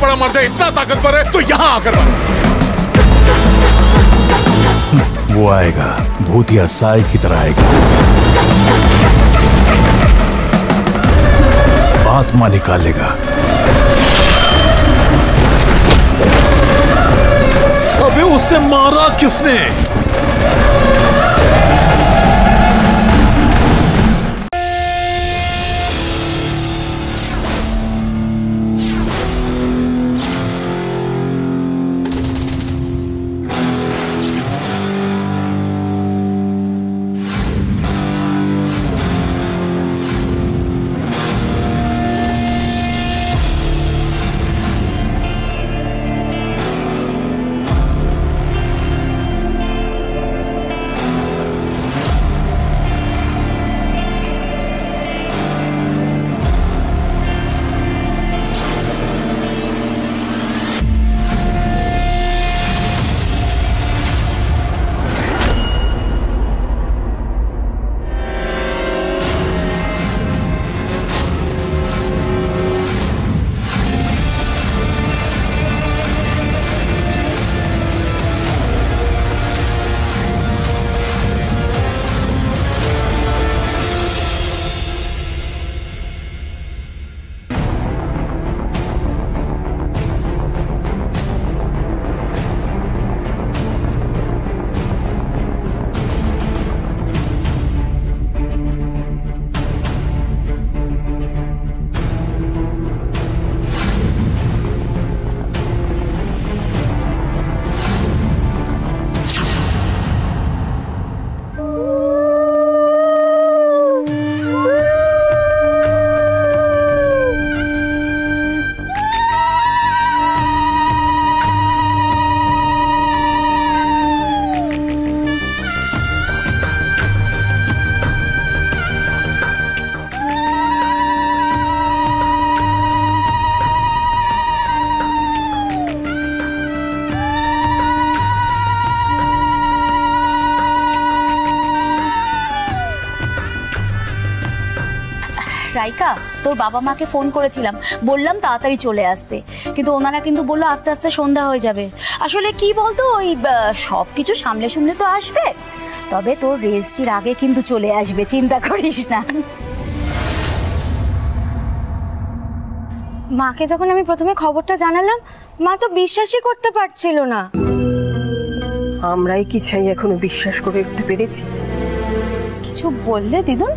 बड़ा मर्द है, इतना ताकतवर है, तो यहाँ आकर मारो। वो आएगा, भूतिया साय की तरह आएगा, आत्मा निकालेगा। अबे उसे मारा किसने? রাইকা তোর বাবা মাকে ফোন করেছিলাম, বললাম তাড়াতাড়ি চলে আসতে, কিন্তু ওনারা কিন্তু বললো আস্তে আস্তে সন্ধ্যা হয়ে যাবে। আসলে কি বলতো, ওই সব কিছু সামলে সামলে তো আসবে, তবে তোর রেজিস্ট্রির আগে কিন্তু চলে আসবে, চিন্তা করিস না। মাকে যখন আমি প্রথমে খবরটা জানালাম, মা তো বিশ্বাসই করতে পারছিল না। আমরাই কি চাই এখনো বিশ্বাস করে উঠতে পেরেছি? কিছু বললে দিদুন?